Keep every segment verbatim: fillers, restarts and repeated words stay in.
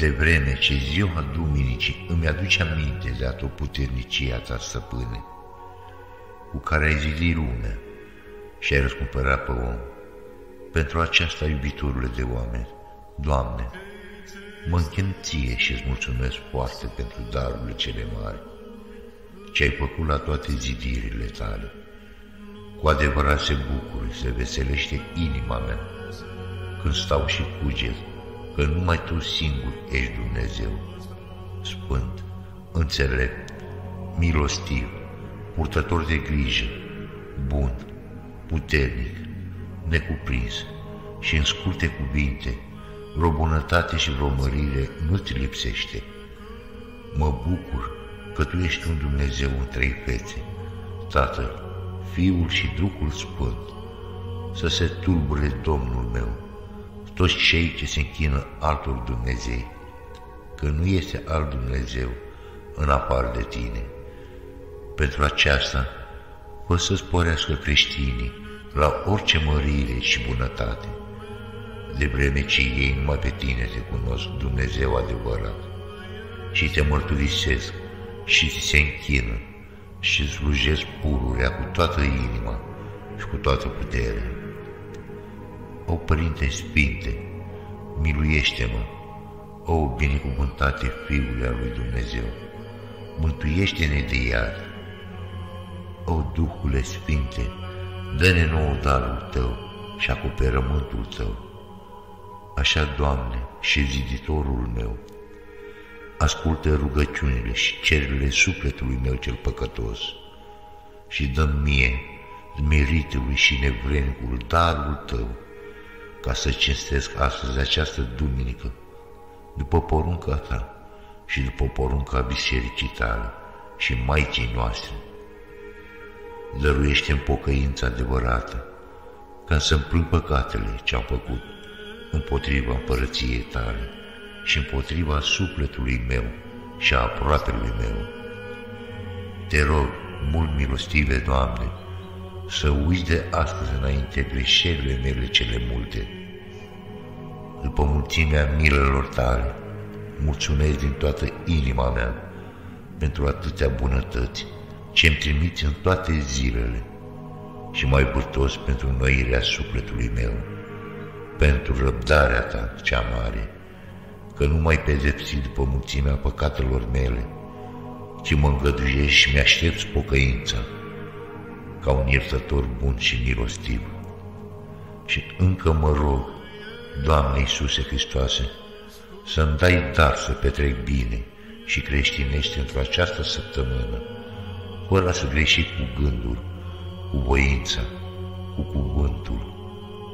de vreme ce ziua duminicii îmi aduce aminte de atoputernicia ta, stăpâne, cu care ai zidit lumea și ai răscumpărat pe om. Pentru aceasta, iubitorule de oameni, Doamne, mă închin Ție și îți mulțumesc foarte pentru darurile cele mari ce ai făcut la toate zidirile Tale. Cu adevărat se bucură, se veselește inima mea când stau și cuget că numai Tu singur ești Dumnezeu, sfânt, înțelept, milostiv, purtător de grijă, bun, puternic, necuprins, și în scurte cuvinte, vreo bunătate și vreo mărire nu-ți lipsește. Mă bucur că Tu ești un Dumnezeu în trei fețe, Tatăl, Fiul și Duhul Sfânt. Să se tulbure, Domnul meu, toți cei ce se închină altor Dumnezei, că nu este alt Dumnezeu în afară de Tine. Pentru aceasta, fă să sporească creștinii la orice mărire și bunătate, de vreme ce ei numai pe Tine te cunosc, Dumnezeu adevărat, și Te mărturisesc și Ți se închină și slujesc pururea cu toată inima și cu toată puterea. O, Părinte Sfinte, miluiește-mă! O, binecuvântate Fiule al lui Dumnezeu, mântuiește-ne de iad! O, Duhule Sfinte, dă-ne nouă darul Tău și acoperământul Tău. Așa, Doamne și Ziditorul meu, ascultă rugăciunile și cererile sufletului meu cel păcătos și dă-mi mie, meritului și nevrednicul, darul Tău, ca să cinstesc astăzi această duminică, după porunca Ta și după porunca bisericii Tale și Maicii noastre. Dăruiește-mi pocăința adevărată, ca să-mi plâng păcatele ce-am făcut împotriva împărăției Tale și împotriva sufletului meu și a aproapelui meu. Te rog, mult milostive Doamne, să uiți de astăzi înainte greșelile mele cele multe. După mulțimea milelor Tale, mulțumesc din toată inima mea pentru atâtea bunătăți ce-mi trimiți în toate zilele, și mai vârtos pentru înnoirea sufletului meu, pentru răbdarea Ta cea mare, că nu m-ai pedepsit după mulțimea păcatelor mele, ci mă îngăduiești și mi-aștepți pocăința, ca un iertător bun și milostiv. Și încă mă rog, Doamne Iisuse Hristoase, să-mi dai dar să petrec bine și creștinești într-o această săptămână, fără să greși cu gândul, cu voința, cu cuvântul,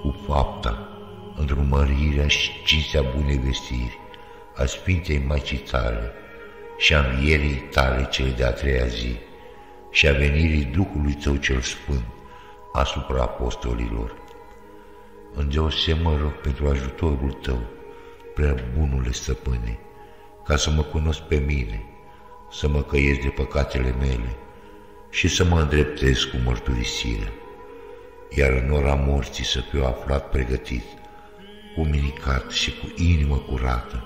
cu fapta, îndrumărirea și cinstea bunei vestiri a Sfintei Maicii Tale și a învierii Tale cele de-a treia zi și a venirii Duhului Tău cel Sfânt asupra apostolilor. Îndeosebit mă rog pentru ajutorul Tău, prea bunule Stăpâne, ca să mă cunosc pe mine, să mă căiesc de păcatele mele și să mă îndreptez cu mărturisirea, iar în ora morții să fiu aflat pregătit, umilicat și cu inimă curată,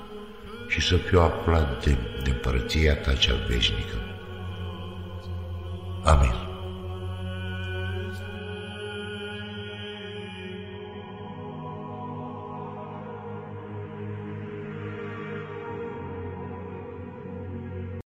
și să fiu aflat de, de împărăția Ta cea veșnică. Amin.